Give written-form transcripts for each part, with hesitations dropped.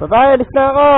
Babae, alis na ako!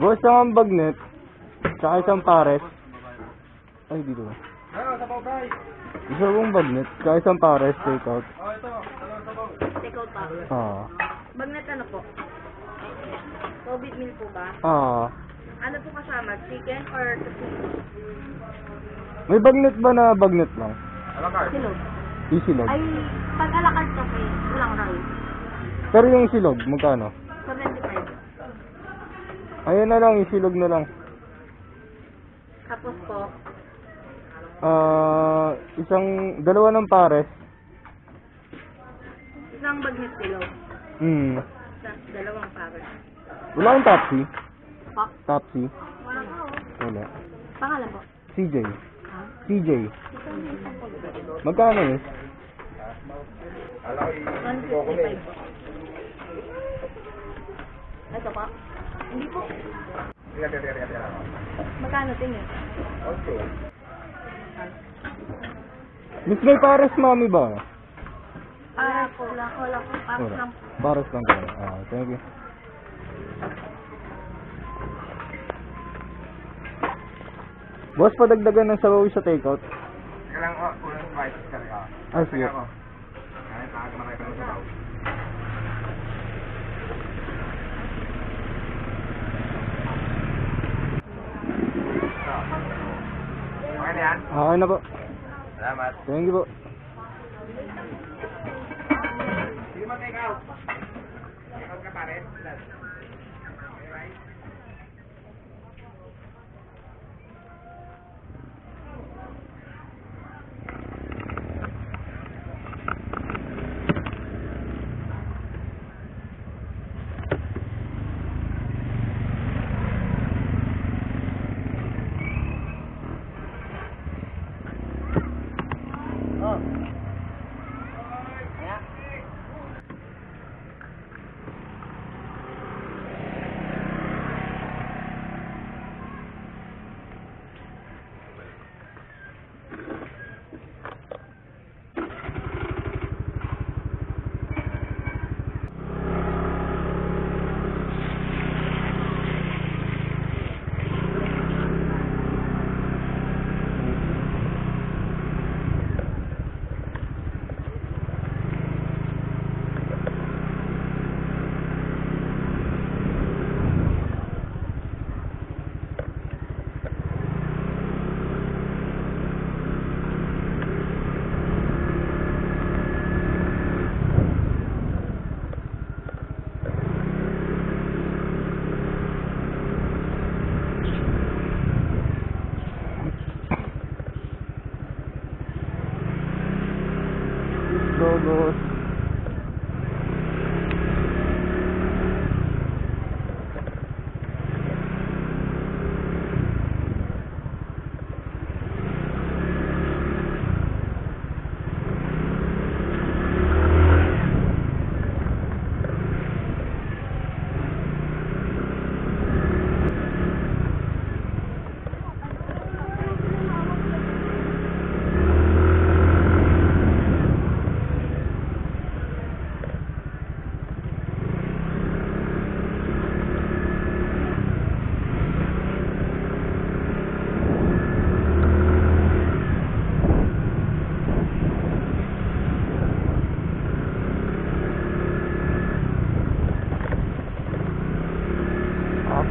Boss, ang bagnet, tsaka isang pares. Ay, dito ba? Isa kong bagnet, tsaka isang pares, take out. Oh, ito. Take out pa? Oo. Bagnet ano po? COVID meal po ba? Oo. Ano po kasama? Chicken or tocino? May bagnet ba na bagnet lang? Alakart. Silog. Yung silog? Ay, pag alakart ka kayo, walang rice. Pero yung silog, magkano? 75. Ayan na lang, yung silog na lang. Tapos po? Dalawa ng pares. Isang bagnet silog. Hmm. Dalawang pares. Wala kang Topsy? Pop? Topsy? Wala ka o. Wala. Pangalan po? CJ. Huh? CJ. Magkano eh? 155 po. Ito pa? Hindi po. Magkano tingin? Okay. Miss, may pares mami ba? Wala po. Pares lang po. Pares lang po. Thank you. Boss, padagdagan ng sabaw sa takeout. Sige lang ko, unang spices ka rin. Ah, sige. Ay, nakakamarami pa ng sabaw. Okay na yan? Okay na po. Salamat. Thank you po. Sige mo takeout. Takeout ka pare.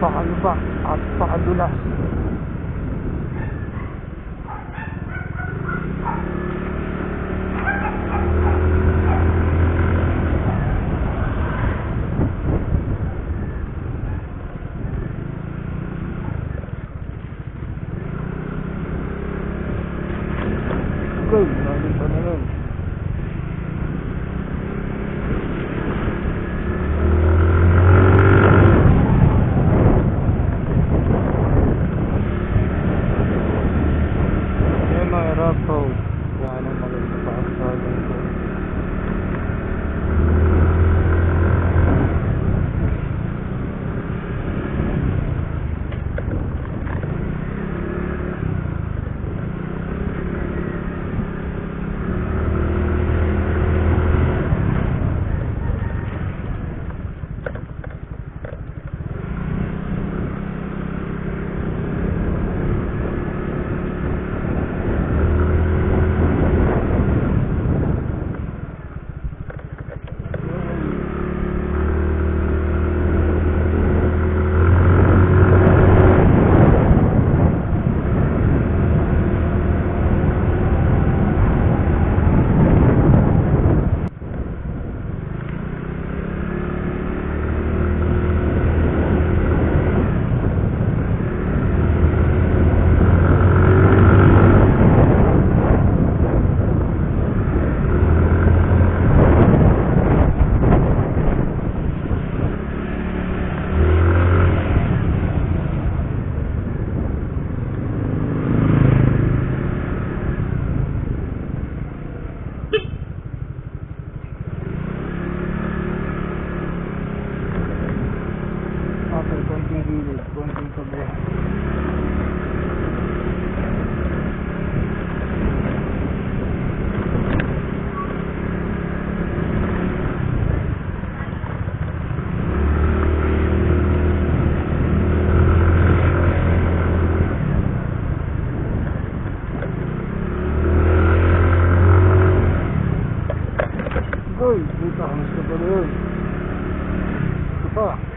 Pakalupa at pakadulas. Good, natin pa na nun. gilid, konting sobra. Uy, puta, gusto pa rin. Ito pa.